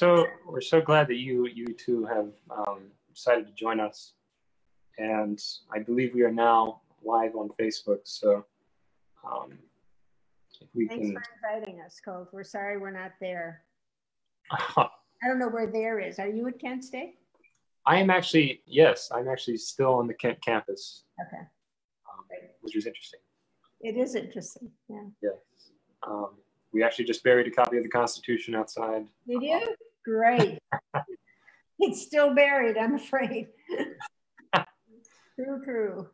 we're so glad that you two have decided to join us, and I believe we are now live on Facebook. So if we Thanks for inviting us, Cove. We're sorry we're not there. I don't know where there is. Are you at Kent State? I am actually, yes, I'm actually still on the Kent campus. Okay. Which is interesting. It is interesting, yeah. Yes. We actually just buried a copy of the Constitution outside. Did you? Great. It's still buried, I'm afraid. True, true.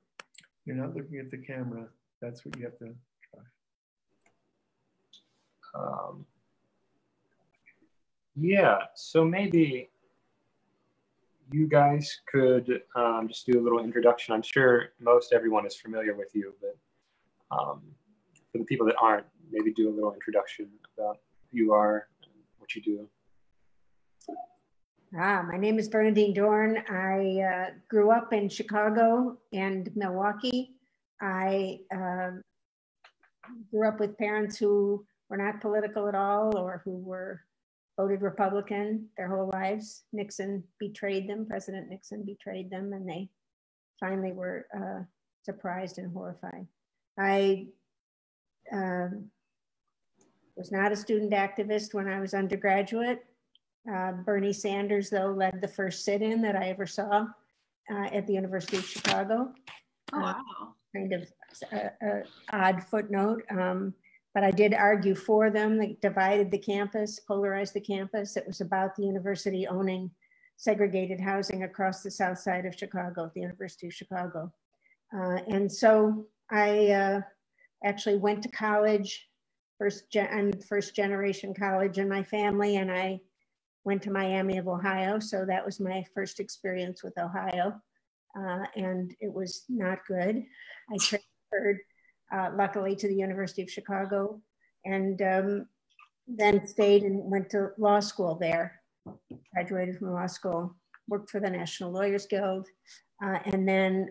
You're not looking at the camera. That's what you have to try. Yeah, so maybe you guys could just do a little introduction. I'm sure most everyone is familiar with you, but for the people that aren't, maybe do a little introduction about who you are and what you do. My name is Bernardine Dohrn. I grew up in Chicago and Milwaukee. I grew up with parents who were not political at all or who were voted Republican their whole lives. Nixon betrayed them, President Nixon betrayed them, and they finally were surprised and horrified. I was not a student activist when I was undergraduate. Bernie Sanders, though, led the first sit-in that I ever saw at the University of Chicago. Oh, wow. Kind of an odd footnote. But I did argue for them. They divided the campus, polarized the campus. It was about the university owning segregated housing across the south side of Chicago, the University of Chicago. And so I actually went to college. I'm first generation college in my family, and I went to Miami of Ohio. So that was my first experience with Ohio. And it was not good. I transferred luckily to the University of Chicago, and then stayed and went to law school there, graduated from law school, worked for the National Lawyers Guild, and then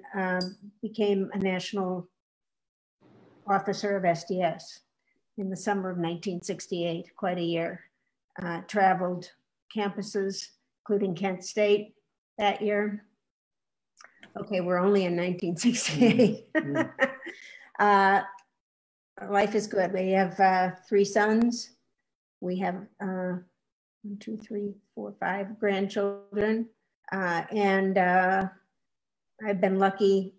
became a national officer of SDS in the summer of 1968, quite a year. Traveled campuses, including Kent State that year. Okay, we're only in 1968. Life is good. We have 3 sons. We have 5 grandchildren. And I've been lucky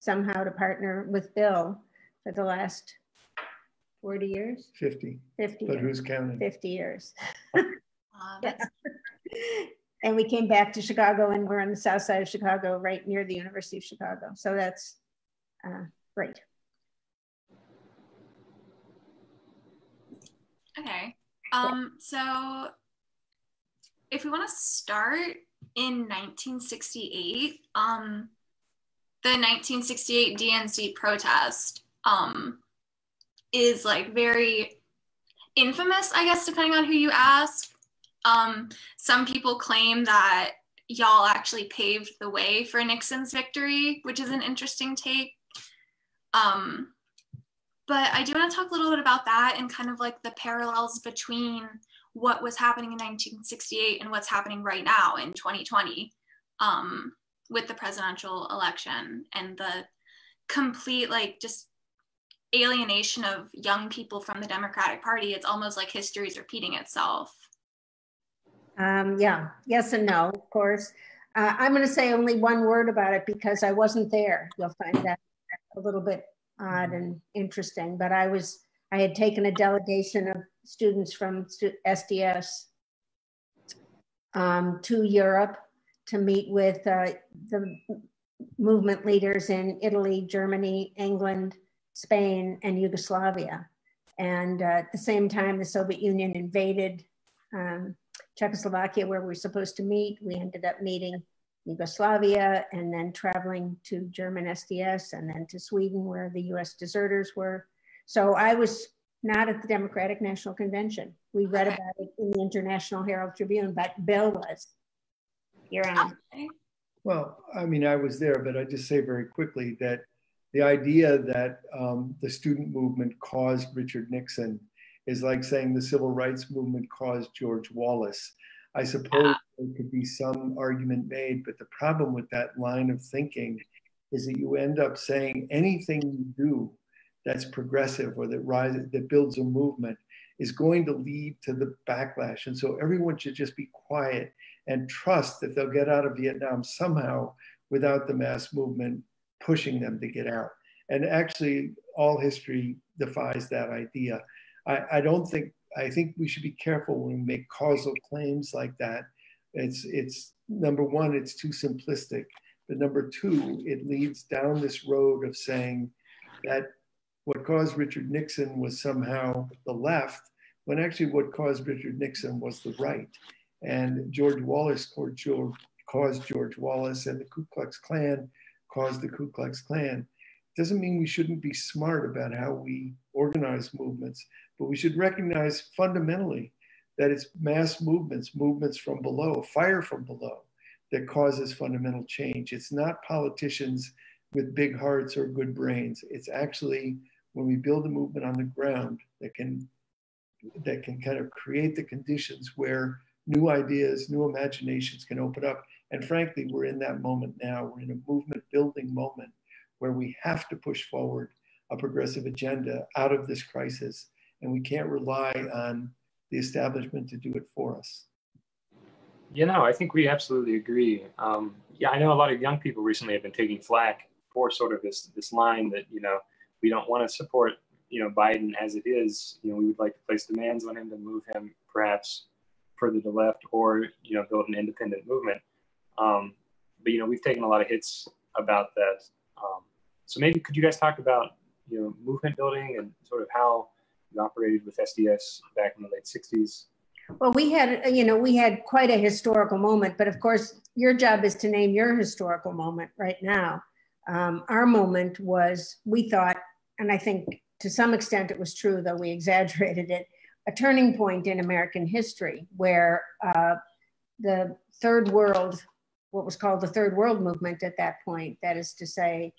somehow to partner with Bill for the last 40 years? 50. 50 but years. Who's counting? 50 years. And we came back to Chicago, and we're on the south side of Chicago, right near the University of Chicago. So that's great. Okay, so if we want to start in 1968, the 1968 DNC protest is like very infamous, I guess, depending on who you ask. Some people claim that y'all actually paved the way for Nixon's victory, which is an interesting take. But I do want to talk a little bit about that and kind of like the parallels between what was happening in 1968 and what's happening right now in 2020 with the presidential election and the complete like just alienation of young people from the Democratic Party. It's almost like history is repeating itself. Yeah, yes and no, of course. I'm going to say only one word about it because I wasn't there. You'll find that a little bit odd and interesting, but I had taken a delegation of students from SDS to Europe to meet with the movement leaders in Italy, Germany, England, Spain, and Yugoslavia. And at the same time, the Soviet Union invaded Czechoslovakia, where we were supposed to meet. We ended up meeting Yugoslavia, and then traveling to German SDS, and then to Sweden, where the US deserters were. So I was not at the Democratic National Convention. We read about it in the International Herald Tribune, but Bill was. You're on. Well, I mean, I was there, but I just say very quickly that the idea that the student movement caused Richard Nixon is like saying the civil rights movement caused George Wallace. I suppose there could be some argument made, but the problem with that line of thinking is that you end up saying anything you do that's progressive or that rises, that builds a movement is going to lead to the backlash. And so everyone should just be quiet and trust that they'll get out of Vietnam somehow without the mass movement pushing them to get out. And actually, all history defies that idea. I think we should be careful when we make causal claims like that. It's number one, it's too simplistic. But number two, it leads down this road of saying that what caused Richard Nixon was somehow the left, when actually what caused Richard Nixon was the right. And George Wallace caused George Wallace, and the Ku Klux Klan caused the Ku Klux Klan. Doesn't mean we shouldn't be smart about how we organize movements, but we should recognize fundamentally that it's mass movements, movements from below, fire from below, that causes fundamental change. It's not politicians with big hearts or good brains. It's actually when we build a movement on the ground that can kind of create the conditions where new ideas, new imaginations can open up. And frankly, we're in that moment now. We're in a movement building moment where we have to push forward a progressive agenda out of this crisis. And we can't rely on the establishment to do it for us. You know, I think we absolutely agree. Yeah, I know a lot of young people recently have been taking flack for sort of this line that, you know, we don't want to support, you know, Biden as it is. You know, we would like to place demands on him to move him perhaps further to left or, you know, build an independent movement. But, you know, we've taken a lot of hits about that. So maybe could you guys talk about, you know, movement building and sort of how you operated with SDS back in the late 60s? Well, we had quite a historical moment, but of course, your job is to name your historical moment right now. Our moment was, we thought, and I think to some extent it was true, though we exaggerated it, a turning point in American history where the Third World, what was called the Third World Movement at that point, that is to say,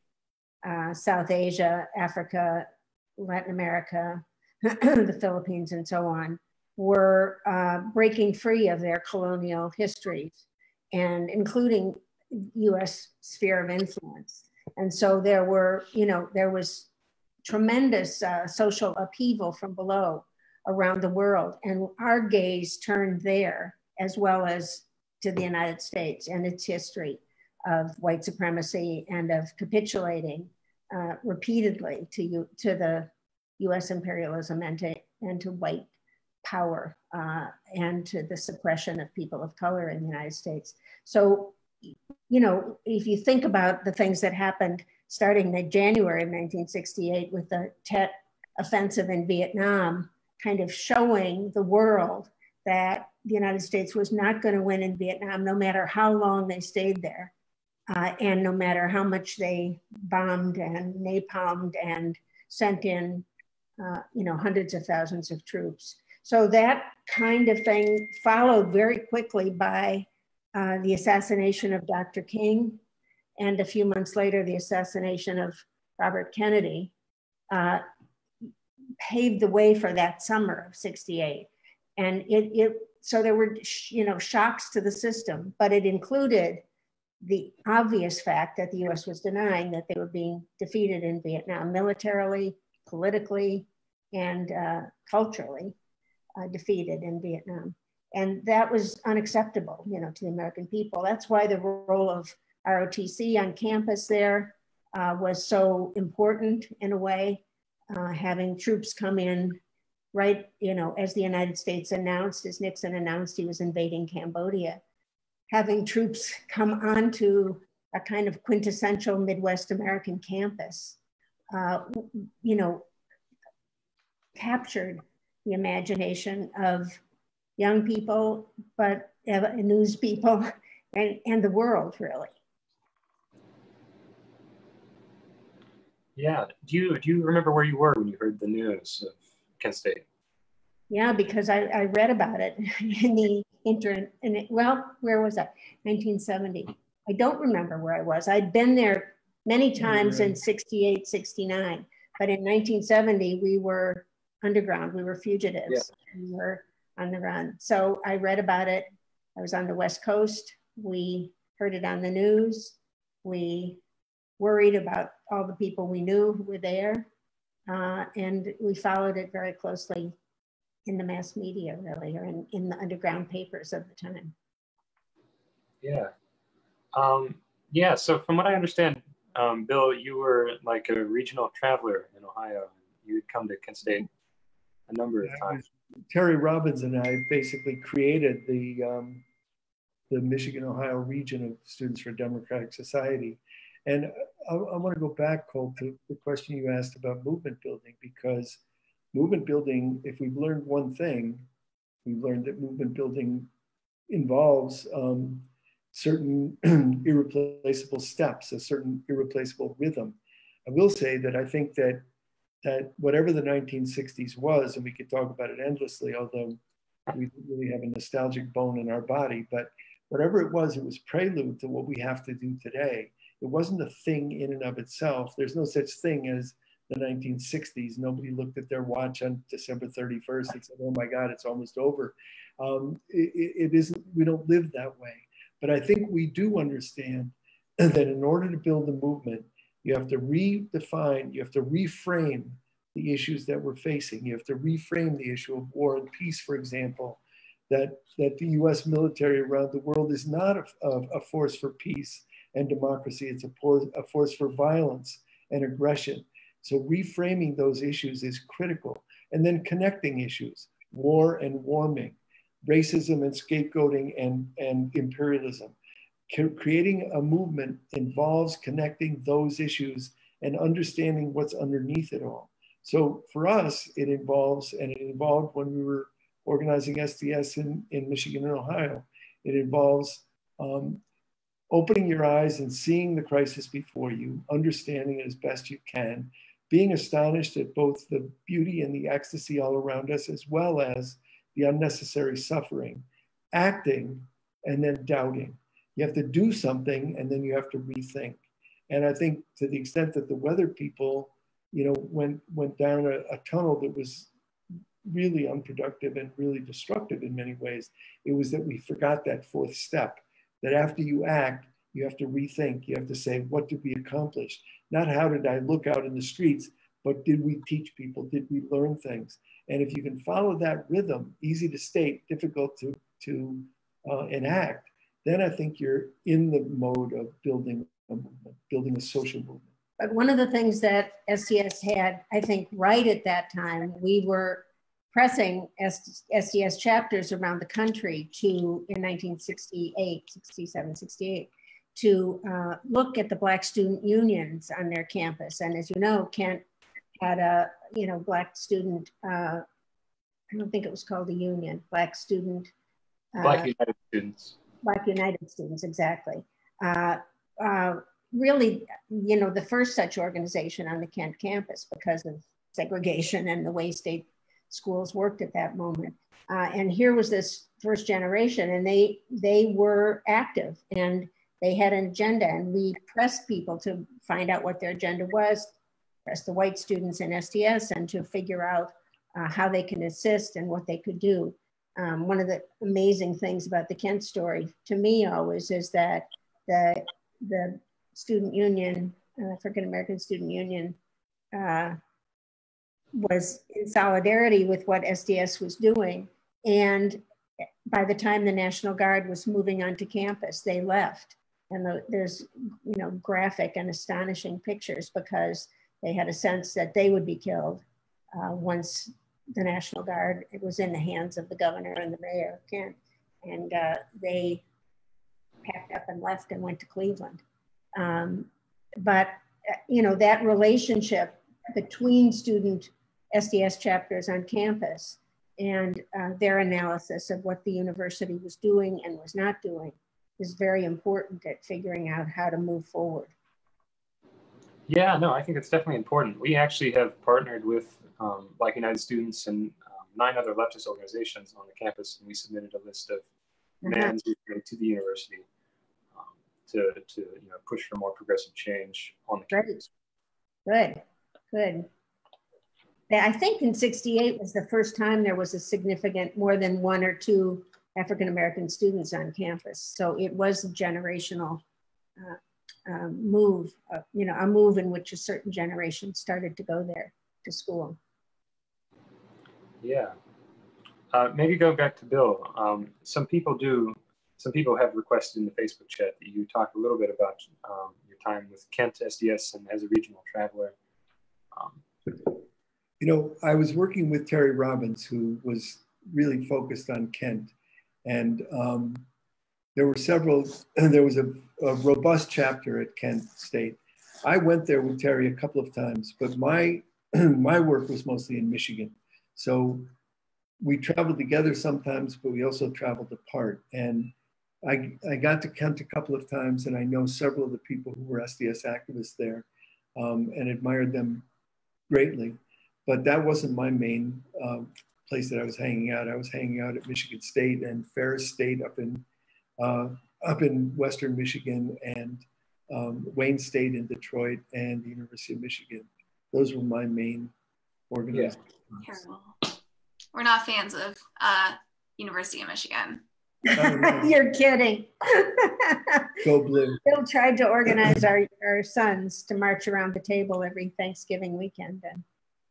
South Asia, Africa, Latin America, the Philippines, and so on, were breaking free of their colonial histories, and including U.S. sphere of influence. And so there were, you know, there was tremendous social upheaval from below around the world. And our gaze turned there as well as to the United States and its history of white supremacy and of capitulating repeatedly to the U.S. imperialism and to white power and to the suppression of people of color in the United States. So, you know, if you think about the things that happened starting in January of 1968 with the Tet offensive in Vietnam, kind of showing the world that the United States was not going to win in Vietnam, no matter how long they stayed there, and no matter how much they bombed and napalmed and sent in, you know, hundreds of thousands of troops. So that kind of thing followed very quickly by the assassination of Dr. King, and a few months later, the assassination of Robert Kennedy paved the way for that summer of 68. And so there were, you know, shocks to the system, but it included the obvious fact that the U.S. was denying that they were being defeated in Vietnam militarily, politically, and culturally. Defeated in Vietnam. And that was unacceptable, you know, to the American people. That's why the role of ROTC on campus there was so important in a way, having troops come in, right, you know, as the United States announced, as Nixon announced he was invading Cambodia, having troops come onto a kind of quintessential Midwest American campus, you know, captured the imagination of young people, but news people, and the world, really. Yeah. Do you remember where you were when you heard the news of Kent State? Yeah, because I read about it in the well, where was I? 1970. I don't remember where I was. I'd been there many times in 68, 69, but in 1970 we were underground. We were fugitives. Yeah. We were on the run. So I read about it. I was on the West Coast. We heard it on the news. We worried about all the people we knew who were there. And we followed it very closely in the mass media, really, or in the underground papers of the time. Yeah. Yeah, so from what I understand, Bill, you were like a regional traveler in Ohio. You would come to Kent State a number of times. Terry Robbins and I basically created the Michigan-Ohio region of Students for a Democratic Society. And I want to go back, Cole, to the question you asked about movement building, because movement building, if we've learned one thing, we've learned that movement building involves certain irreplaceable steps, a certain irreplaceable rhythm. I will say that I think that whatever the 1960s was, and we could talk about it endlessly, although we didn't really have a nostalgic bone in our body, but whatever it was prelude to what we have to do today. It wasn't a thing in and of itself. There's no such thing as the 1960s. Nobody looked at their watch on December 31st and said, oh my God, it's almost over. It isn't, we don't live that way. But I think we do understand that in order to build a movement, you have to redefine, you have to reframe the issues that we're facing. You have to reframe the issue of war and peace, for example, that the US military around the world is not a force for peace and democracy. It's a force for violence and aggression. So reframing those issues is critical. And then connecting issues, war and warming, racism and scapegoating and imperialism. Creating a movement involves connecting those issues and understanding what's underneath it all. So for us, it involves, and it involved when we were organizing SDS in Michigan and Ohio, it involves opening your eyes and seeing the crisis before you, understanding it as best you can, being astonished at both the beauty and the ecstasy all around us, as well as the unnecessary suffering, acting, and then doubting. You have to do something, and then you have to rethink. And I think to the extent that the weather people, you know, went down a tunnel that was really unproductive and really destructive in many ways, it was that we forgot that fourth step, that after you act, you have to rethink. You have to say, what did we accomplish? Not how did I look out in the streets, but did we teach people? Did we learn things? And if you can follow that rhythm, easy to state, difficult to enact, then I think you're in the mode of building a movement, building a social movement. But one of the things that SDS had, I think right at that time, we were pressing SDS chapters around the country to, in 1968, 67, 68, to look at the Black student unions on their campus. And as you know, Kent had a, you know, Black student, I don't think it was called a union, Black student. Black United students. Black United students, exactly. Really, you know, the first such organization on the Kent campus because of segregation and the way state schools worked at that moment. And here was this first generation, and they were active and they had an agenda, and we pressed people to find out what their agenda was, pressed the white students in SDS and to figure out how they can assist and what they could do. One of the amazing things about the Kent story, to me always, is that the student union, African-American student union, was in solidarity with what SDS was doing. And by the time the National Guard was moving onto campus, they left. And there's, you know, graphic and astonishing pictures because they had a sense that they would be killed once the National Guard, it was in the hands of the governor and the mayor of Kent, and they packed up and left and went to Cleveland. But, you know, that relationship between student SDS chapters on campus and their analysis of what the university was doing and was not doing is very important at figuring out how to move forward. Yeah, no, I think it's definitely important. We actually have partnered with Black United students and 9 other leftist organizations on the campus, and we submitted a list of demands to the university to you know, push for more progressive change on the campus. Good, good. I think in '68 was the first time there was a significant more than one or two African-American students on campus. So it was a generational move, you know, a move in which a certain generation started to go there to school. Yeah. Maybe go back to Bill. Some people have requested in the Facebook chat that you talk a little bit about your time with Kent SDS and as a regional traveler. You know, I was working with Terry Robbins, who was really focused on Kent. And there were several, there was a robust chapter at Kent State. I went there with Terry a couple of times, but my work was mostly in Michigan. So we traveled together sometimes, but we also traveled apart. And I got to Kent a couple of times, and I know several of the people who were SDS activists there and admired them greatly. But that wasn't my main place that I was hanging out. I was hanging out at Michigan State and Ferris State up in Western Michigan, and Wayne State in Detroit, and the University of Michigan. Those were my main organizations. Yeah. We're not fans of University of Michigan. You're kidding. Go blue. Bill tried to organize our sons to march around the table every Thanksgiving weekend and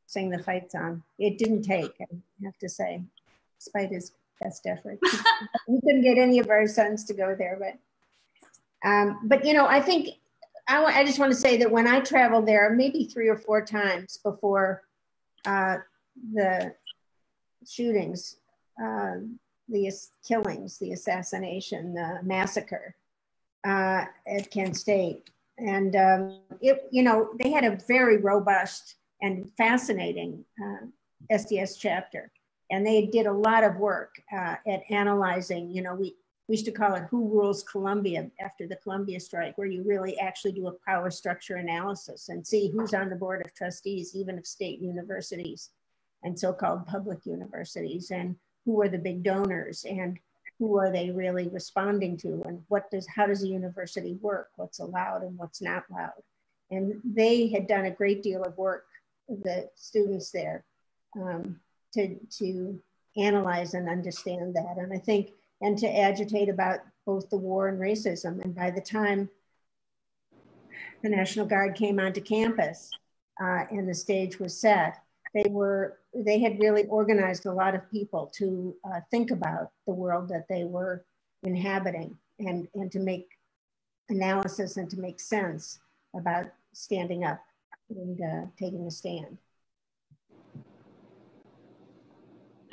sing the fight song. It didn't take, I have to say, despite his best effort. We couldn't get any of our sons to go there, but you know, I think, I just want to say that when I traveled there, maybe 3 or 4 times before the shootings, the killings, the assassination, the massacre at Kent State. And you know, they had a very robust and fascinating SDS chapter. And they did a lot of work at analyzing, you know, we used to call it Who Rules Columbia after the Columbia strike, where you really actually do a power structure analysis and see who's on the board of trustees, even of state universities and so-called public universities, and who are the big donors and who are they really responding to, and how does a university work, what's allowed and what's not allowed. And they had done a great deal of work, the students there, to analyze and understand that. And I think, and to agitate about both the war and racism. And by the time the National Guard came onto campus and the stage was set, they had really organized a lot of people to think about the world that they were inhabiting, and to make analysis and to make sense about standing up and taking a stand.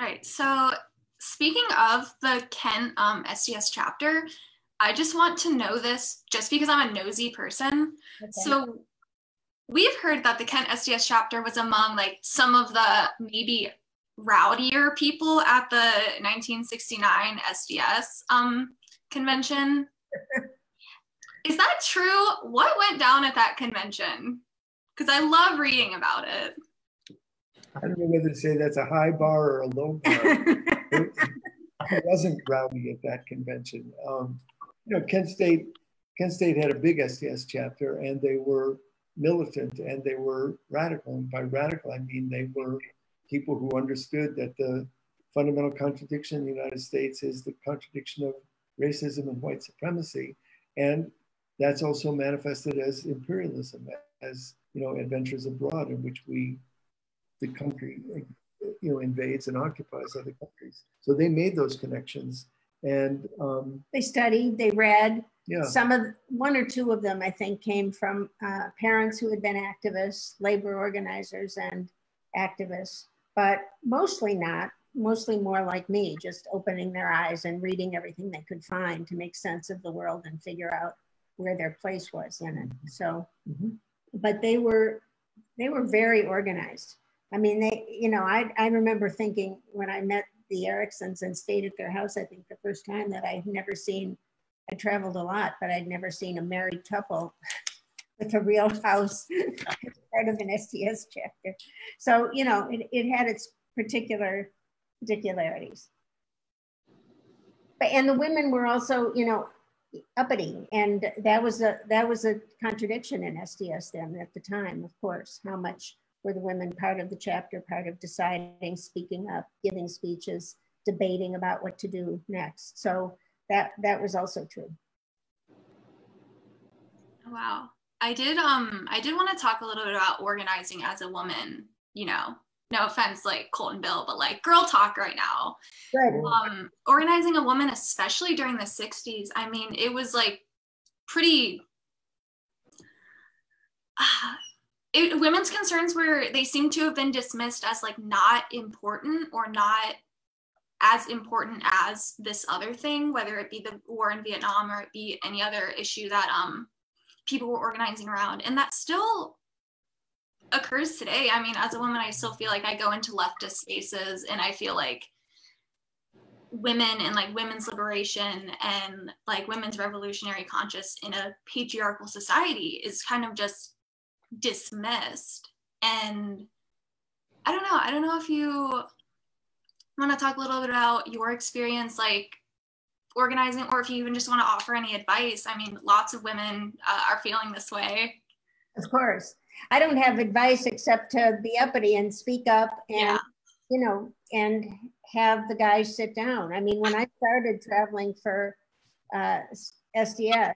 All right, so speaking of the Kent SDS chapter, I just want to know this just because I'm a nosy person. Okay. So we've heard that the Kent SDS chapter was among like some of the maybe rowdier people at the 1969 SDS convention. Is that true? What went down at that convention? Because I love reading about it. I don't know whether to say that's a high bar or a low bar. I wasn't rowdy at that convention. You know, Kent State had a big SDS chapter, and they were militant and they were radical. And by radical, I mean they were people who understood that the fundamental contradiction in the United States is the contradiction of racism and white supremacy, and that's also manifested as imperialism, as you know, adventures abroad, in which the country, you know, invades and occupies other countries. So they made those connections, and they studied, they read. Yeah. One or two of them, I think, came from parents who had been activists, labor organizers, and activists, but mostly not. Mostly more like me, just opening their eyes and reading everything they could find to make sense of the world and figure out where their place was in it. So, but they were very organized. I mean, you know, I remember thinking when I met the Ericksons and stayed at their house, I think the first time, that I'd never seen, I traveled a lot, but I'd never seen a married couple with a real house as part of an SDS chapter. So, you know, it had its particularities. But, and the women were also, you know, uppity, and that was a contradiction in SDS then at the time, of course, how much were the women part of the chapter, part of deciding, speaking up, giving speeches, debating about what to do next. So that was also true. Wow. I did want to talk a little bit about organizing as a woman, you know, no offense, like Colt and Bill, but like girl talk right now. Right. Organizing a woman, especially during the 60s, I mean, it was like pretty, women's concerns were, they seem to have been dismissed as like not important or not as important as this other thing, whether it be the war in Vietnam or it be any other issue that people were organizing around. And that still occurs today. I mean, as a woman, I still feel like I go into leftist spaces and I feel like women and like women's liberation and like women's revolutionary conscience in a patriarchal society is kind of just dismissed. And I don't know if you want to talk a little bit about your experience like organizing, or if you even just want to offer any advice. I mean, lots of women are feeling this way. Of course. I don't have advice except to be uppity and speak up and, yeah, you know, and have the guys sit down. I mean, when I started traveling for SDS,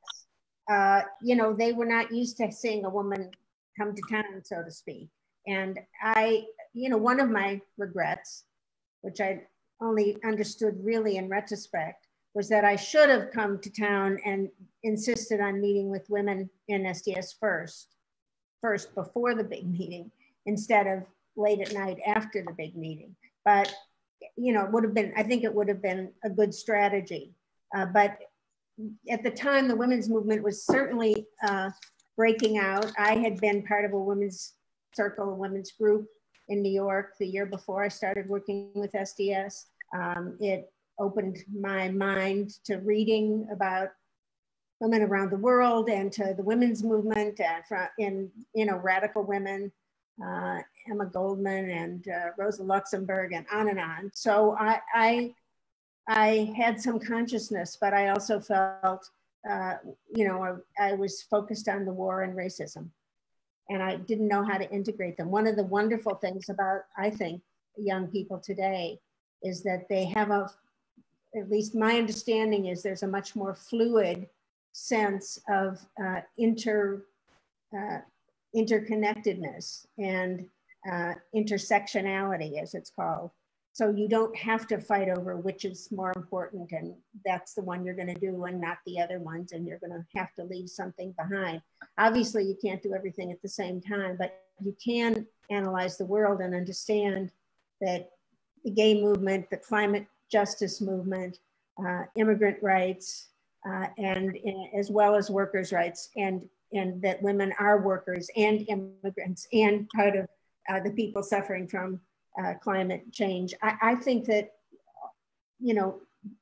you know, they were not used to seeing a woman come to town, so to speak. And I, you know, one of my regrets, which I only understood really in retrospect, was that I should have come to town and insisted on meeting with women in SDS first before the big meeting, instead of late at night after the big meeting. But, you know, it would have been, I think it would have been a good strategy. But at the time, the women's movement was certainly breaking out. I had been part of a women's circle, a women's group in New York the year before I started working with SDS. It opened my mind to reading about women around the world and to the women's movement and from, in, you know, radical women, Emma Goldman and Rosa Luxemburg and on. So I had some consciousness, but I also felt, you know, I was focused on the war and racism, and I didn't know how to integrate them. One of the wonderful things about, I think, young people today is that they have a, at least my understanding is, there's a much more fluid sense of interconnectedness and intersectionality, as it's called. So you don't have to fight over which is more important, and that's the one you're going to do and not the other ones, and you're going to have to leave something behind. Obviously, you can't do everything at the same time, but you can analyze the world and understand that the gay movement, the climate justice movement, immigrant rights, and as well as workers' rights, and that women are workers and immigrants and part of the people suffering from climate change. I think that, you know,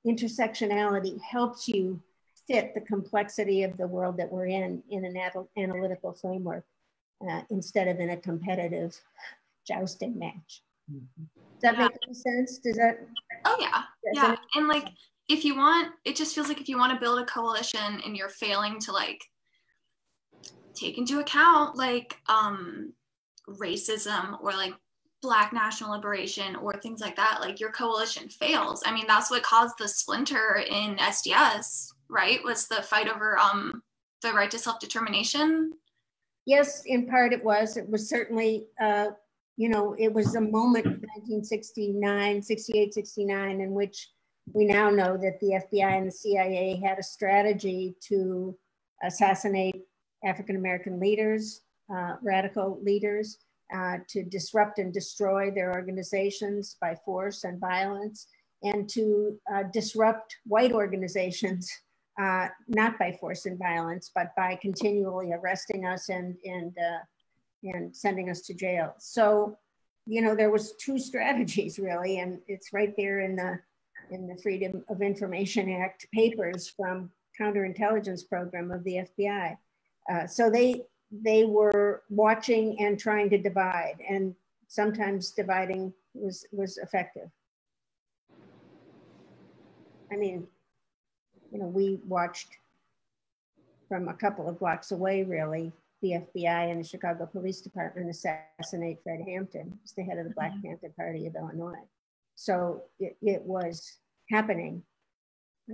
intersectionality helps you fit the complexity of the world that we're in an analytical framework instead of in a competitive jousting match. Mm-hmm. Does that make any sense? Does that? Oh yeah, yeah. And like, if you want, it just feels like if you want to build a coalition and you're failing to like take into account like racism or like Black national liberation or things like that, like your coalition fails. I mean, that's what caused the splinter in SDS, right? Was the fight over the right to self-determination? Yes, in part it was. It was certainly. You know, it was a moment in 1969, 68, 69, in which we now know that the FBI and the CIA had a strategy to assassinate African-American leaders, radical leaders, to disrupt and destroy their organizations by force and violence, and to disrupt white organizations, not by force and violence, but by continually arresting us and sending us to jail. So, you know, there was two strategies really, and it's right there in the Freedom of Information Act papers from counterintelligence program of the FBI. So they were watching and trying to divide, and sometimes dividing was effective. I mean, you know, we watched from a couple of blocks away really the FBI and the Chicago Police Department assassinate Fred Hampton, who's the head of the Black Panther Party of Illinois. So it was happening,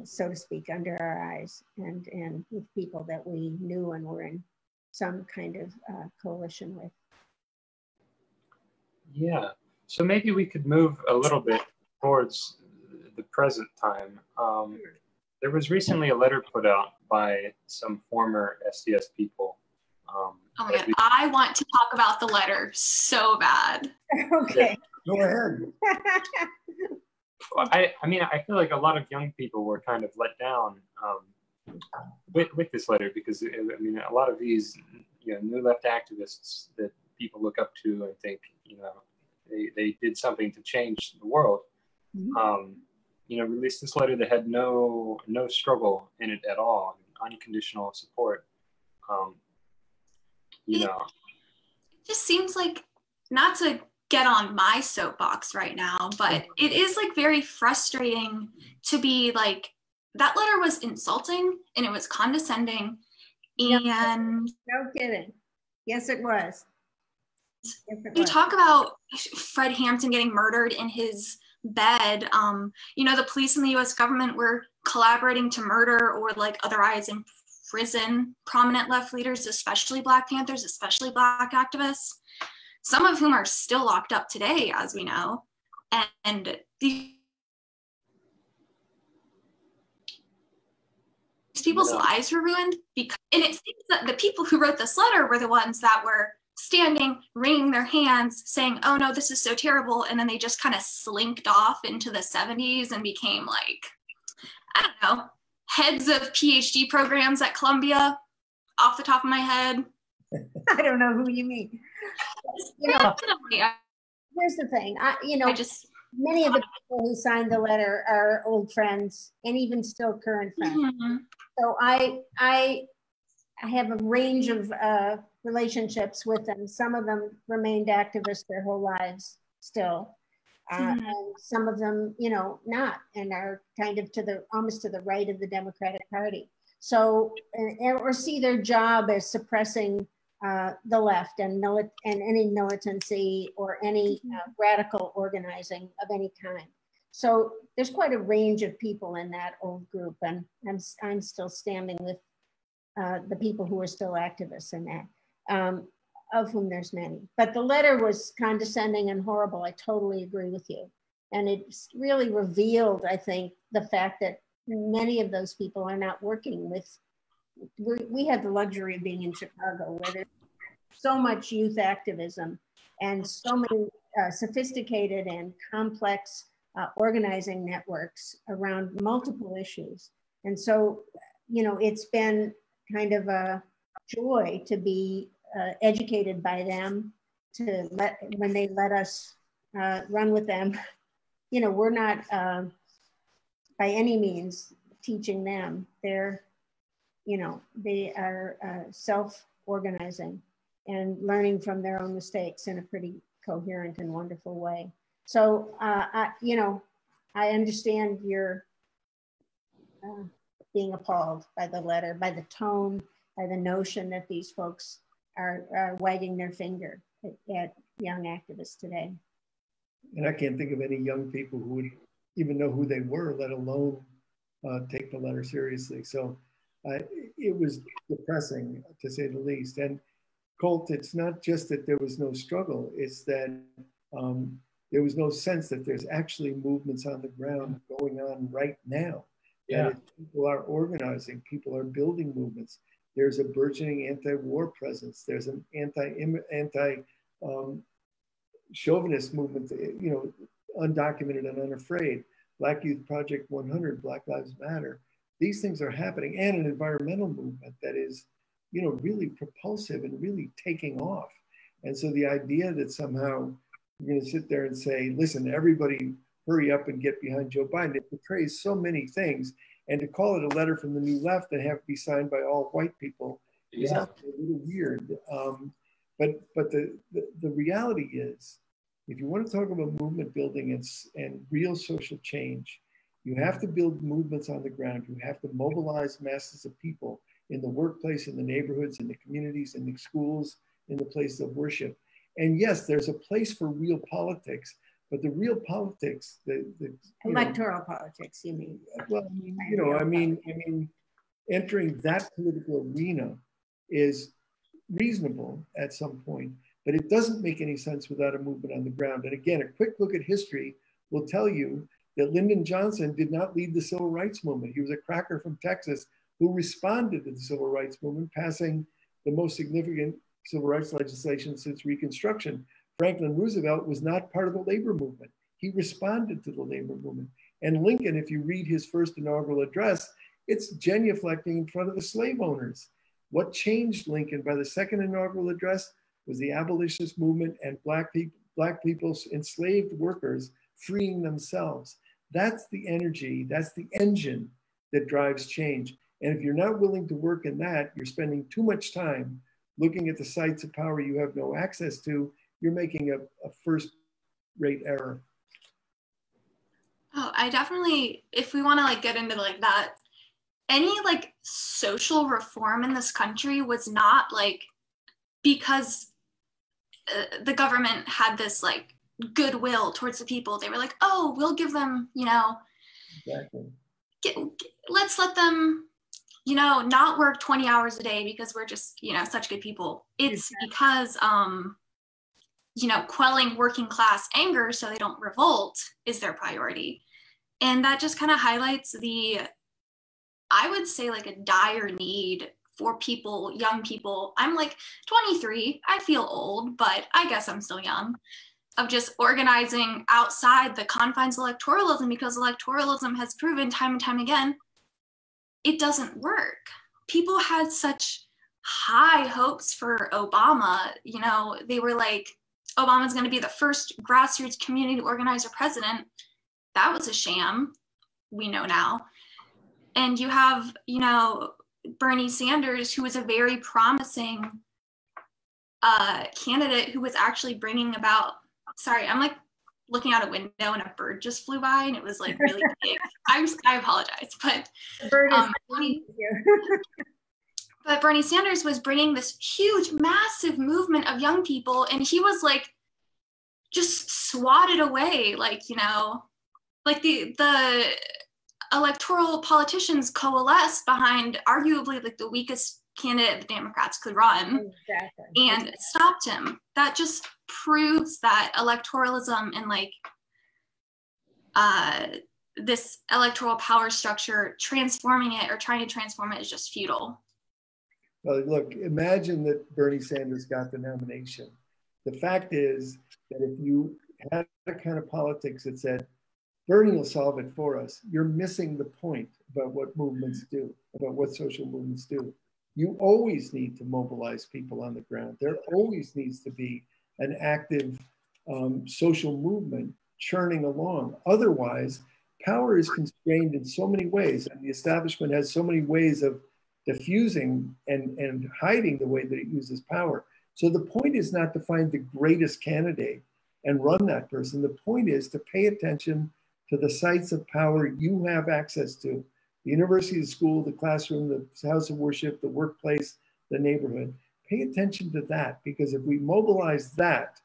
so to speak, under our eyes, and with people that we knew and were in some kind of coalition with. Yeah, so maybe we could move a little bit towards the present time. There was recently a letter put out by some former SDS people. Oh my God, I want to talk about the letter so bad. Okay. Yeah. Go ahead. Well, I mean, I feel like a lot of young people were kind of let down with this letter, because I mean, a lot of these, you know, new left activists that people look up to and think, you know, they did something to change the world, you know, released this letter that had no struggle in it at all, unconditional support. You know, it just seems like, not to get on my soapbox right now, but it is like very frustrating to be like, that letter was insulting and it was condescending, and no kidding. Yes, it was. You talk about Fred Hampton getting murdered in his bed. You know, the police and the US government were collaborating to murder or like otherwise imprison prominent left leaders, especially Black Panthers, especially Black activists, some of whom are still locked up today, as we know. And these people's lives were ruined because, and it seems that the people who wrote this letter were the ones that were standing, wringing their hands, saying, oh no, this is so terrible. And then they just kind of slinked off into the 70s and became like, I don't know, heads of PhD programs at Columbia, off the top of my head. I don't know who you mean. You know, here's the thing, you know, many of the people who signed the letter are old friends and even still current friends. So I have a range of relationships with them. Some of them remained activists their whole lives still, and some of them, you know, not, and are kind of to the, almost to the right of the Democratic Party. So, or see their job as suppressing the left and any militancy or any radical organizing of any kind. So there's quite a range of people in that old group, and I'm still standing with the people who are still activists in that, of whom there's many. But the letter was condescending and horrible. I totally agree with you. And it really revealed, I think, the fact that many of those people are not working with, we had the luxury of being in Chicago where there's so much youth activism and so many sophisticated and complex organizing networks around multiple issues. And so, you know, it's been kind of a joy to be educated by them, to let, when they let us run with them. You know, we're not by any means teaching them. They're, you know, they are self-organizing and learning from their own mistakes in a pretty coherent and wonderful way. So, you know, I understand your being appalled by the letter, by the tone, by the notion that these folks are wagging their finger at young activists today. And I can't think of any young people who would even know who they were, let alone take the letter seriously. So it was depressing, to say the least. And Colt, it's not just that there was no struggle, it's that there was no sense that there's actually movements on the ground going on right now. Yeah. And people are organizing, people are building movements. There's a burgeoning anti-war presence. There's an anti-chauvinist movement, you know, Undocumented and Unafraid, Black Youth Project 100, Black Lives Matter. These things are happening, and an environmental movement that is, you know, really propulsive and really taking off. And so the idea that somehow you're going to sit there and say, listen, everybody hurry up and get behind Joe Biden, it betrays so many things. And to call it a letter from the new left and have it be signed by all white people is actually a little weird. But the reality is, if you want to talk about movement building and real social change, you have to build movements on the ground. You have to mobilize masses of people. in the workplace, in the neighborhoods, in the communities, in the schools, in the place of worship. And yes, there's a place for real politics, but the real politics, the electoral politics, you mean? Well, you know, I mean, entering that political arena is reasonable at some point, but it doesn't make any sense without a movement on the ground. And again, a quick look at history will tell you that Lyndon Johnson did not lead the civil rights movement. He was a cracker from Texas who responded to the civil rights movement, passing the most significant civil rights legislation since Reconstruction. Franklin Roosevelt was not part of the labor movement. He responded to the labor movement. And Lincoln, if you read his first inaugural address, it's genuflecting in front of the slave owners. What changed Lincoln by the second inaugural address was the abolitionist movement and black people's enslaved workers freeing themselves. That's the energy, that's the engine that drives change. And if you're not willing to work in that, you're spending too much time looking at the sites of power you have no access to, you're making a first-rate error. Oh, I definitely, if we want to like get into like that, any like social reform in this country was not like because the government had this like goodwill towards the people. They were like, oh, we'll give them, you know, exactly. Let's let them, you know, not work 20 hours a day because we're just, you know, such good people. It's because, you know, quelling working class anger so they don't revolt is their priority. And that just kind of highlights the, I would say like a dire need for people, young people. I'm like 23, I feel old, but I guess I'm still young, of just organizing outside the confines of electoralism, because electoralism has proven time and time again, it doesn't work. People had such high hopes for Obama. You know, they were like, Obama's going to be the first grassroots community organizer president. That was a sham. We know now. And you have, you know, Bernie Sanders, who was a very promising candidate who was actually bringing about, sorry, I'm like looking out a window and a bird just flew by and it was like really big. I apologize, but the bird is but Bernie Sanders was bringing this huge, massive movement of young people, and he was like just swatted away, like, you know, like the electoral politicians coalesced behind arguably like the weakest candidate the Democrats could run. Exactly. And stopped him. That just proves that electoralism and like this electoral power structure, transforming it or trying to transform it is just futile. Well, look, imagine that Bernie Sanders got the nomination. The fact is that if you had a kind of politics that said, Bernie will solve it for us, you're missing the point about what movements do, about what social movements do. You always need to mobilize people on the ground. There always needs to be an active social movement churning along. Otherwise, power is constrained in so many ways, and the establishment has so many ways of diffusing and hiding the way that it uses power. So the point is not to find the greatest candidate and run that person. The point is to pay attention to the sites of power you have access to. The university, the school, the classroom, the house of worship, the workplace, the neighborhood. Pay attention to that, because if we mobilize that,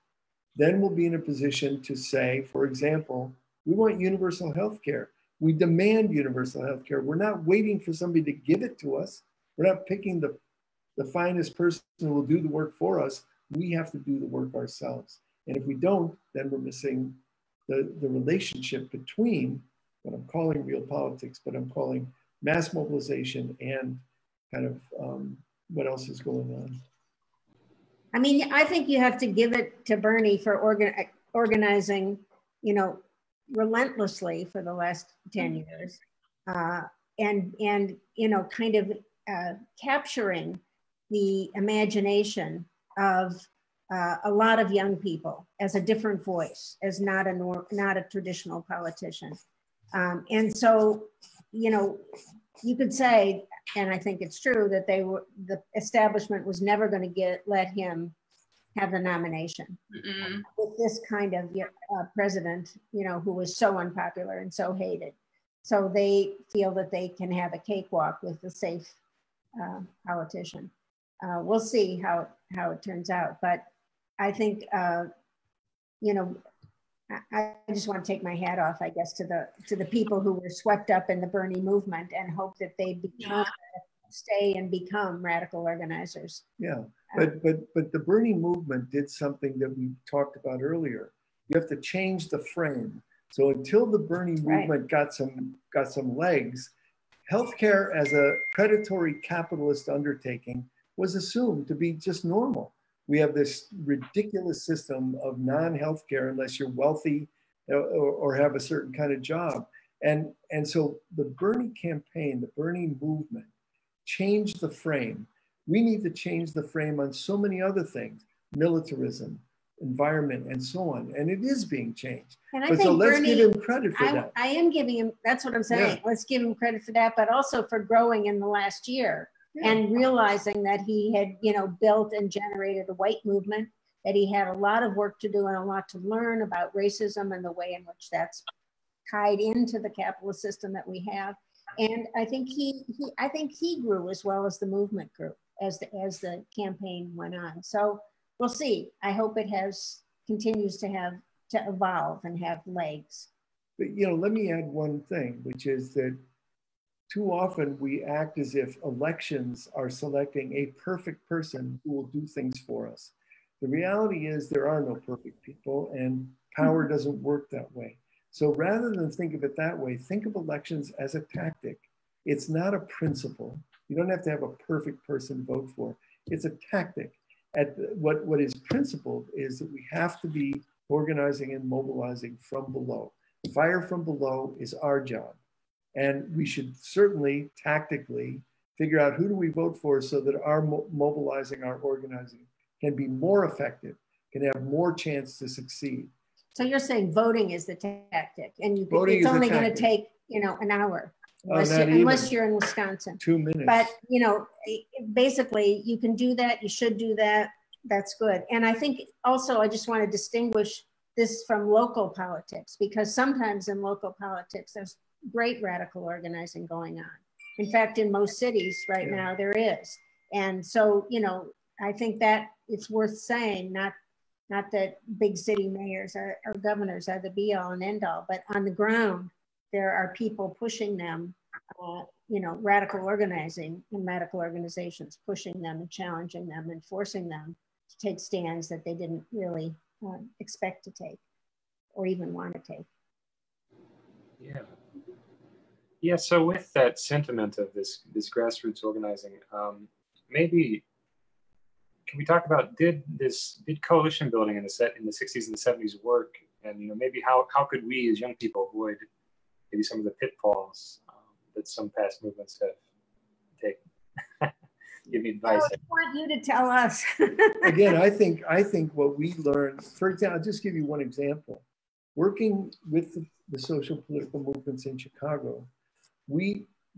then we'll be in a position to say, for example, we want universal health care. We demand universal health care. We're not waiting for somebody to give it to us. We're not picking the finest person who will do the work for us. We have to do the work ourselves. And if we don't, then we're missing the relationship between what I'm calling real politics, but I'm calling mass mobilization and kind of what else is going on. I mean, I think you have to give it to Bernie for organizing, you know, relentlessly for the last 10 years and you know, kind of capturing the imagination of a lot of young people as a different voice, as not a traditional politician. And so, you know, you could say, and I think it's true, that the establishment was never going to let him have the nomination with this kind of president, you know, who was so unpopular and so hated. So they feel that they can have a cakewalk with the safe politician. We'll see how it turns out. But I think, you know, I just want to take my hat off, I guess, to the people who were swept up in the Bernie movement and hope that they become, stay and become radical organizers. Yeah, but the Bernie movement did something that we talked about earlier. You have to change the frame. So until the Bernie movement got some legs, healthcare as a predatory capitalist undertaking was assumed to be just normal. We have this ridiculous system of non-healthcare unless you're wealthy or have a certain kind of job. And so the Bernie campaign, the Bernie movement changed the frame. We need to change the frame on so many other things, militarism, environment, and so on. And it is being changed. And I think so let's Bernie, give him credit for that. I am giving him, that's what I'm saying. Yeah. Let's give him credit for that, but also for growing in the last year. Yeah. And realizing that he had, you know, built and generated a white movement, that he had a lot of work to do and a lot to learn about racism and the way in which that's tied into the capitalist system that we have. And I think he grew as well as the movement grew as the campaign went on. So we'll see. I hope it continues to have to evolve and have legs. But you know, let me add one thing, which is that too often we act as if elections are selecting a perfect person who will do things for us. The reality is there are no perfect people, and power doesn't work that way. So rather than think of it that way, think of elections as a tactic. It's not a principle. You don't have to have a perfect person vote for. It's a tactic. What is principled is that we have to be organizing and mobilizing from below. Fire from below is our job. And we should certainly tactically figure out who do we vote for so that our mobilizing, our organizing can be more effective, can have more chance to succeed. So you're saying voting is the tactic, and you could, it's only going to take, you know, an hour unless you're in Wisconsin. 2 minutes. But, you know, basically you can do that. You should do that. That's good. And I think also I just want to distinguish this from local politics, because sometimes in local politics there's great radical organizing going on. In fact, in most cities right now there is. And so, you know, I think that it's worth saying, not that big city mayors or governors are the be all and end all, but on the ground, there are people pushing them, you know, radical organizing and radical organizations, pushing them and challenging them and forcing them to take stands that they didn't really expect to take or even want to take. Yeah. Yeah, so with that sentiment of this grassroots organizing, maybe can we talk about did coalition building in the 60s and the 70s work, and you know maybe how could we as young people avoid maybe some of the pitfalls that some past movements have taken? Give me advice. I want you to tell us. Again, I think what we learned. For example, I'll just give you one example. Working with the social political movements in Chicago,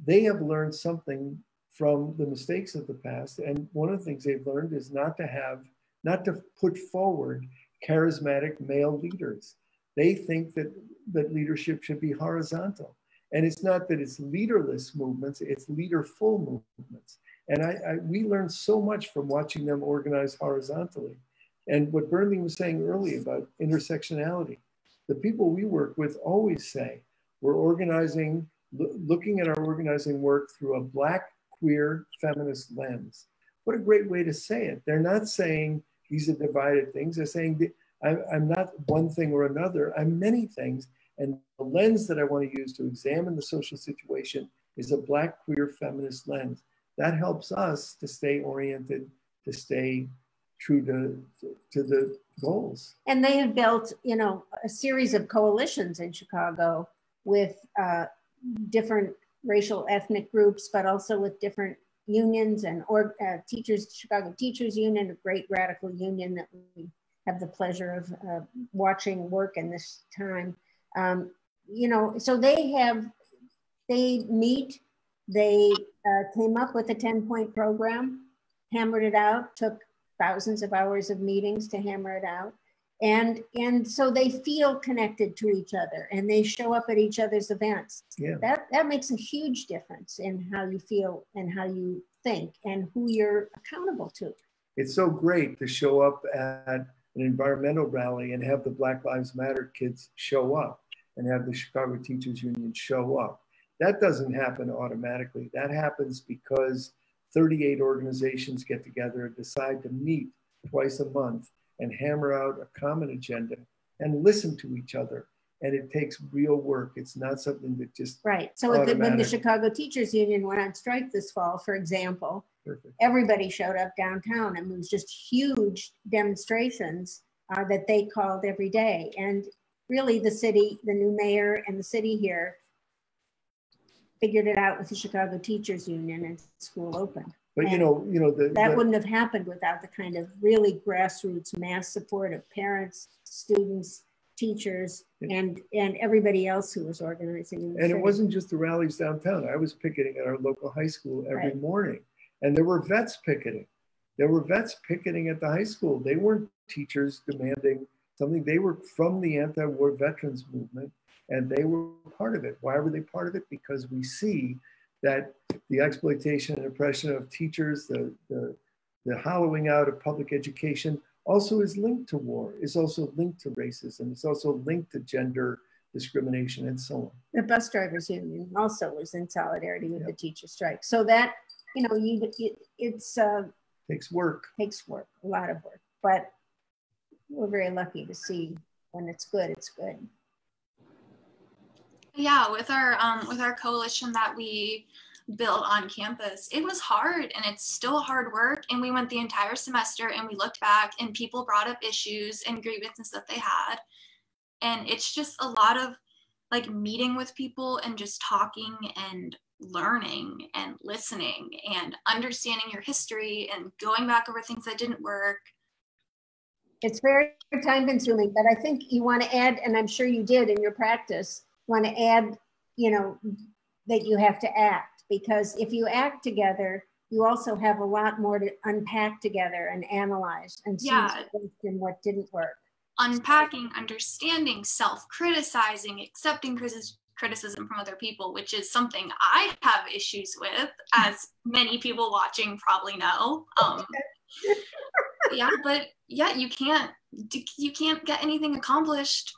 they have learned something from the mistakes of the past. And one of the things they've learned is not to put forward charismatic male leaders. They think that leadership should be horizontal. And it's not that it's leaderless movements, it's leaderful movements. And we learned so much from watching them organize horizontally. And what Bernardine was saying earlier about intersectionality, the people we work with always say, we're organizing, looking at our organizing work through a Black, queer, feminist lens. What a great way to say it. They're not saying these are divided things. They're saying, I'm not one thing or another, I'm many things. And the lens that I want to use to examine the social situation is a Black, queer, feminist lens. That helps us to stay oriented, to stay true to the goals. And they have built, you know, a series of coalitions in Chicago with different racial ethnic groups, but also with different unions and teachers, Chicago Teachers Union, a great radical union that we have the pleasure of watching work in this time. You know, so they meet, they came up with a 10-point program, hammered it out, took thousands of hours of meetings to hammer it out. And so they feel connected to each other and they show up at each other's events. Yeah. That makes a huge difference in how you feel and how you think and who you're accountable to. It's so great to show up at an environmental rally and have the Black Lives Matter kids show up and have the Chicago Teachers Union show up. That doesn't happen automatically. That happens because 38 organizations get together and decide to meet twice a month and hammer out a common agenda and listen to each other. And it takes real work. It's not something that just right. So when the Chicago Teachers Union went on strike this fall, for example, everybody showed up downtown, and it was just huge demonstrations that they called every day. And really the city, the new mayor and the city here figured it out with the Chicago Teachers Union and school open. But and that wouldn't have happened without the kind of really grassroots mass support of parents, students, teachers, and everybody else who was organizing. And it wasn't just the rallies downtown. I was picketing at our local high school every morning. And there were vets picketing. There were vets picketing at the high school. They weren't teachers demanding something. They were from the anti-war veterans movement, and they were part of it. Why were they part of it? Because we see that the exploitation and oppression of teachers, the hollowing out of public education, also is linked to war, is also linked to racism, it's also linked to gender discrimination and so on. The bus drivers union also was in solidarity with the teacher strike. So that, you know, it takes work. Takes work, a lot of work. But we're very lucky to see when it's good, it's good. Yeah, with our coalition that we built on campus, it was hard, and it's still hard work. And we went the entire semester and we looked back, and people brought up issues and grievances that they had. And it's just a lot of like meeting with people and just talking and learning and listening and understanding your history and going back over things that didn't work. It's very time consuming, but I think you want to add, and I'm sure you did in your practice, want to add, you know, that you have to act. Because if you act together, you also have a lot more to unpack together and analyze and see what didn't work. Unpacking, understanding, self-criticizing, accepting criticism from other people, which is something I have issues with, as many people watching probably know. But you can't get anything accomplished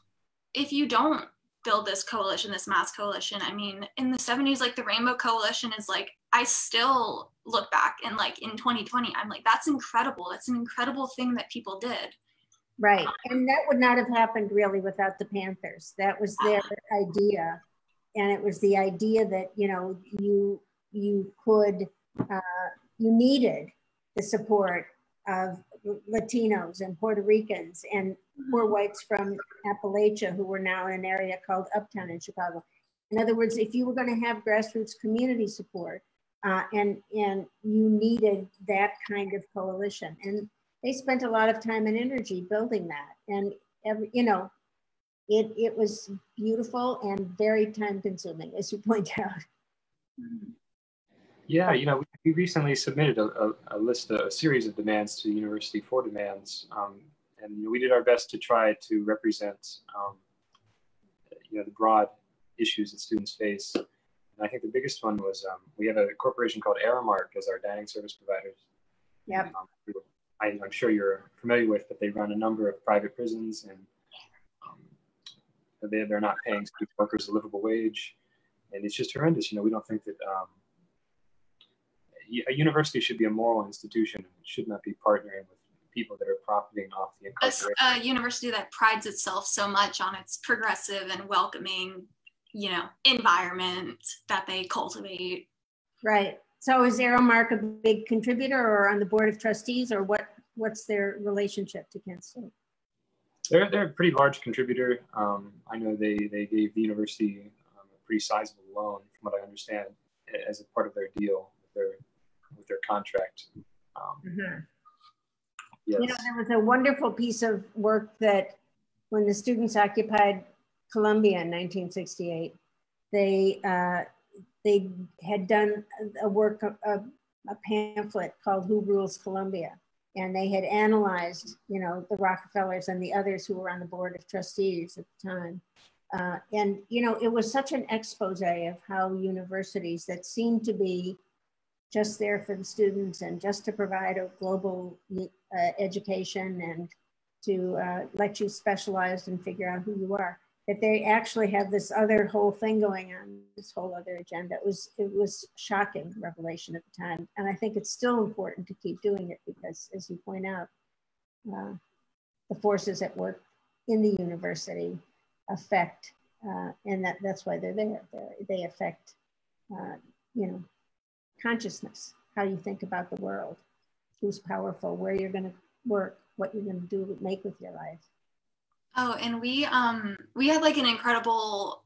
if you don't build this coalition, this mass coalition. I mean, in the 70s, like the Rainbow Coalition is like, I still look back and like in 2020, I'm like, that's incredible. That's an incredible thing that people did. Right. And that would not have happened really without the Panthers. That was their idea. And it was the idea that, you know, you needed the support of Latinos and Puerto Ricans and poor whites from Appalachia who were now in an area called Uptown in Chicago. In other words, if you were going to have grassroots community support and you needed that kind of coalition, and they spent a lot of time and energy building that. And, it was beautiful and very time consuming, as you point out. Yeah, you know, we recently submitted a series of demands to the University for Demands, and we did our best to try to represent, the broad issues that students face. And I think the biggest one was we have a corporation called Aramark as our dining service providers. Yeah, I'm sure you're familiar with, but they run a number of private prisons, and they're not paying student workers a livable wage, and it's just horrendous. You know, we don't think that. A university should be a moral institution. It should not be partnering with people that are profiting off the incarceration. A university that prides itself so much on its progressive and welcoming, you know, environment that they cultivate. Right. So is Aramark a big contributor or on the board of trustees, or what's their relationship to Kent State? They're a pretty large contributor. I know they gave the university a pretty sizable loan, from what I understand, as a part of their deal with their contract. Yes. You know, there was a wonderful piece of work that when the students occupied Columbia in 1968, they had done a pamphlet called Who Rules Columbia? And they had analyzed, you know, the Rockefellers and the others who were on the board of trustees at the time. And, you know, it was such an expose of how universities that seemed to be just there for the students and just to provide a global education and to let you specialize and figure out who you are. That they actually had this other whole thing going on, this whole other agenda. It was shocking revelation at the time. And I think it's still important to keep doing it because, as you point out, the forces at work in the university affect, and that's why they're there. They affect, you know, consciousness, how you think about the world, who's powerful, where you're gonna work, what you're gonna do, make with your life. Oh, and we had like an incredible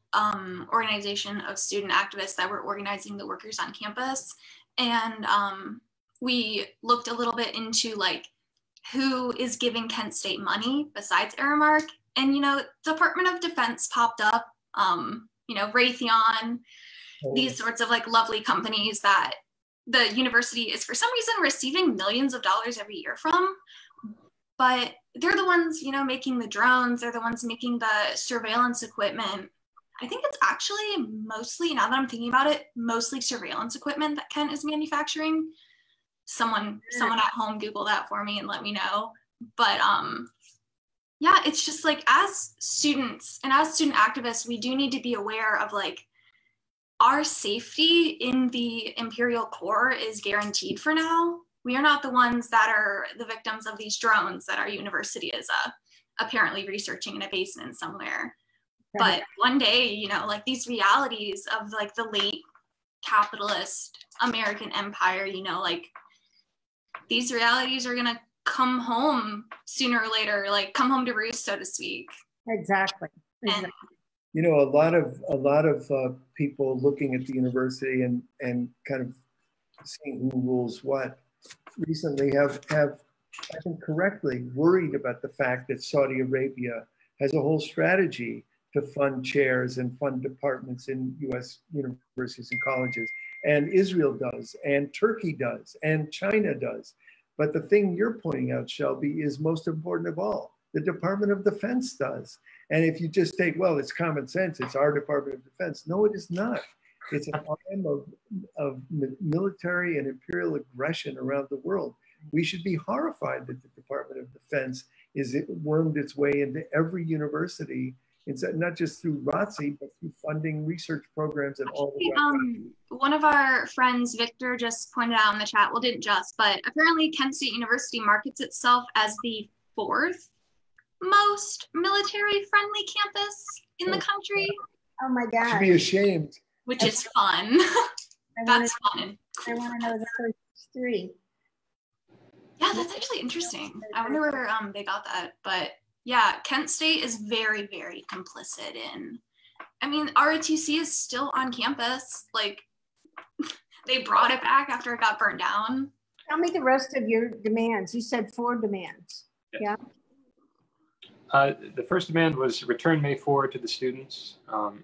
organization of student activists that were organizing the workers on campus. And we looked a little bit into like, who is giving Kent State money besides Aramark? And, you know, Department of Defense popped up, you know, Raytheon, these sorts of like lovely companies that the university is for some reason receiving millions of dollars every year from. But they're the ones, you know, making the drones. They're the ones making the surveillance equipment. I think it's actually mostly, now that I'm thinking about it, mostly surveillance equipment that Kent is manufacturing. Someone at home, Google that for me and let me know. But yeah, it's just like, as students and as student activists, we do need to be aware of like, our safety in the Imperial Corps is guaranteed for now. We are not the ones that are the victims of these drones that our university is apparently researching in a basement somewhere. Right. But one day, you know, like these realities of like the late capitalist American empire, you know, like these realities are gonna come home sooner or later, like come home to roost, so to speak. Exactly. Exactly. And, you know, a lot of people looking at the university and kind of seeing who rules what, recently have, I think correctly, worried about the fact that Saudi Arabia has a whole strategy to fund chairs and fund departments in US universities and colleges, and Israel does, and Turkey does, and China does. But the thing you're pointing out, Shelby, is most important of all, the Department of Defense does. And if you just take, well, it's common sense, it's our Department of Defense. No, it is not. It's an arm of military and imperial aggression around the world. We should be horrified that the Department of Defense is wormed its way into every university, not just through ROTC, but through funding research programs and all the one of our friends, Victor, just pointed out in the chat, well, didn't just, but apparently Kent State University markets itself as the 4th most military-friendly campus in the country. Oh my God. You should be ashamed. Which is fun. That's fun. I want to know the first 3. Yeah, that's actually interesting. I wonder where they got that. But yeah, Kent State is very, very complicit in, I mean, ROTC is still on campus. Like, they brought it back after it got burned down. Tell me the rest of your demands. You said 4 demands. Yeah. The first demand was return May 4 to the students.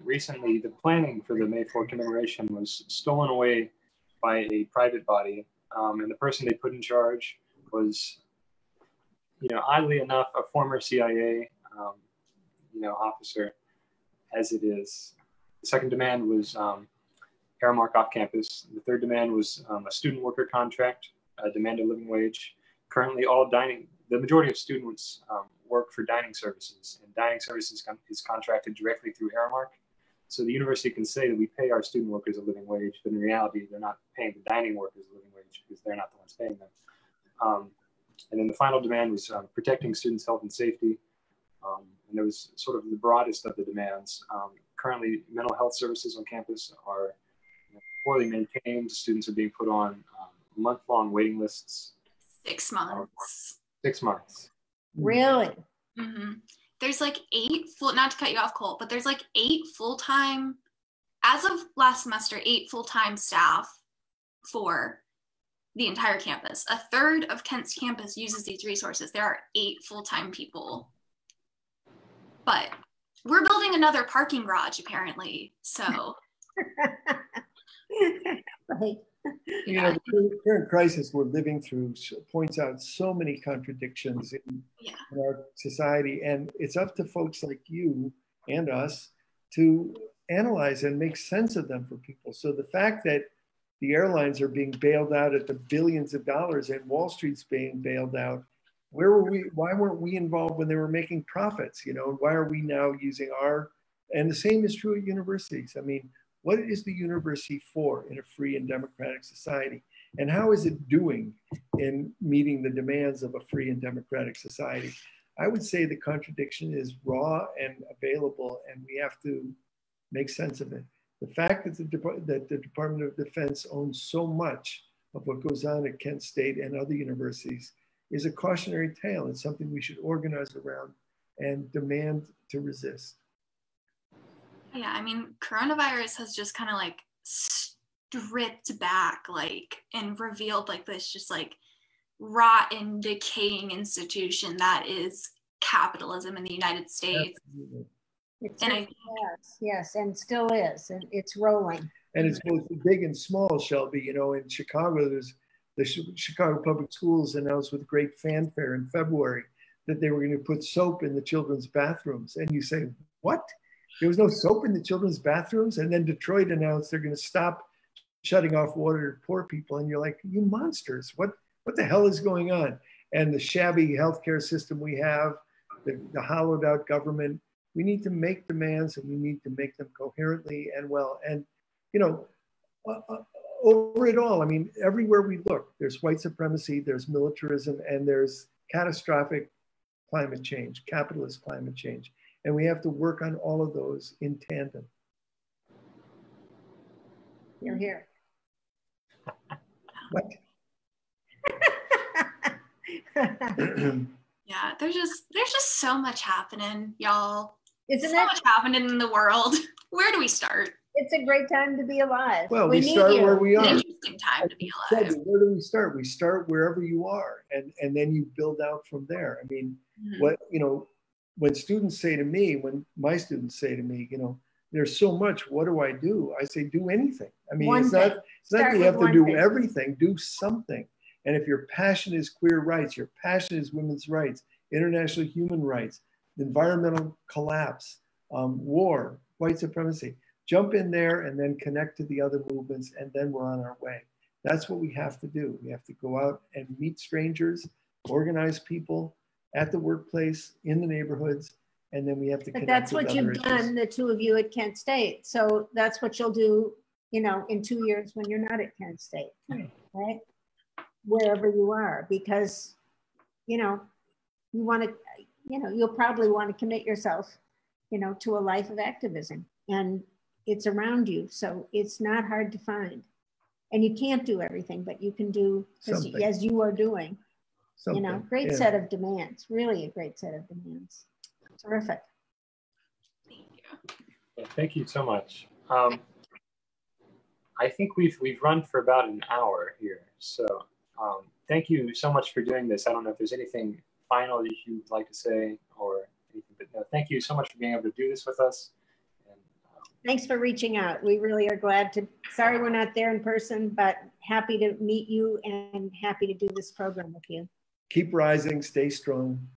Recently, the planning for the May 4 commemoration was stolen away by a private body, and the person they put in charge was, you know, oddly enough, a former CIA, you know, officer, as it is. The second demand was Aramark off campus. The third demand was a student worker contract, a demanded living wage. Currently, all dining, the majority of students work for dining services, and dining services is contracted directly through Aramark. So the university can say that we pay our student workers a living wage, but in reality, they're not paying the dining workers a living wage because they're not the ones paying them. And then the final demand was protecting students' health and safety. And it was sort of the broadest of the demands. Currently, mental health services on campus are, you know, poorly maintained. Students are being put on month-long waiting lists. 6 months. 6 months. Really? Mm-hmm. There's like 8 full, not to cut you off, Cole, but there's like 8 full-time, as of last semester, 8 full-time staff for the entire campus. A third of Kent's campus uses these resources. There are 8 full-time people. But we're building another parking garage, apparently, so. Right. You know, the current crisis we're living through points out so many contradictions in our society, and it's up to folks like you and us to analyze and make sense of them for people. So the fact that The airlines are being bailed out at the billions of dollars, and Wall Street's being bailed out. Where were we? Why weren't we involved when they were making profits? You know, why are we now using our? And the same is true at universities. I mean, what is the university for in a free and democratic society? And how is it doing in meeting the demands of a free and democratic society? I would say the contradiction is raw and available, and we have to make sense of it. The fact that the Department of Defense owns so much of what goes on at Kent State and other universities is a cautionary tale. It's something we should organize around and demand to resist. Yeah, I mean, coronavirus has just kind of like stripped back, like, and revealed like this just like rotten, decaying institution that is capitalism in the United States. Absolutely. It's and it was, yes, and still is, and it's rolling. And it's both big and small, Shelby. You know, in Chicago, there's the Chicago Public Schools announced with great fanfare in February that they were going to put soap in the children's bathrooms. And you say, what? There was no soap in the children's bathrooms? And then Detroit announced they're going to stop shutting off water to poor people. And you're like, you monsters, what the hell is going on? And the shabby healthcare system we have, the hollowed out government. We need to make demands, and we need to make them coherently and well. And, you know, over it all, I mean, everywhere we look, there's white supremacy, there's militarism, and there's catastrophic climate change, capitalist climate change. And we have to work on all of those in tandem. You're here. What? Yeah, there's just so much happening, y'all. Isn't so much happening in the world. Where do we start? It's a great time to be alive. Well, we start where we are. It's an interesting time to be alive. Where do we start? We start wherever you are, and then you build out from there. I mean, what, you know, when students say to me, when my students say to me, you know, there's so much, what do I do? I say, do anything. I mean, it's not you have to do everything, do something. And if your passion is queer rights, your passion is women's rights, international human rights, environmental collapse, war, white supremacy, jump in there and then connect to the other movements, and then we're on our way. That's what we have to do. We have to go out and meet strangers, organize people at the workplace, in the neighborhoods, and then we have to connect. But that's what you've done, the two of you at Kent State. So that's what you'll do, you know, in 2 years when you're not at Kent State, right? Wherever you are, because, you know, you want to, you know, you'll probably want to commit yourself, you know, to a life of activism, and it's around you. So it's not hard to find, and you can't do everything, but you can do as you are doing, something. You know, great set of demands, really a great set of demands. Terrific. Thank you. Well, thank you so much. I think we've run for about an hour here. So thank you so much for doing this. I don't know if there's anything final that you'd like to say or anything, but no, thank you so much for being able to do this with us. And, thanks for reaching out. We really are glad to, sorry we're not there in person, but happy to meet you and happy to do this program with you. Keep rising, stay strong.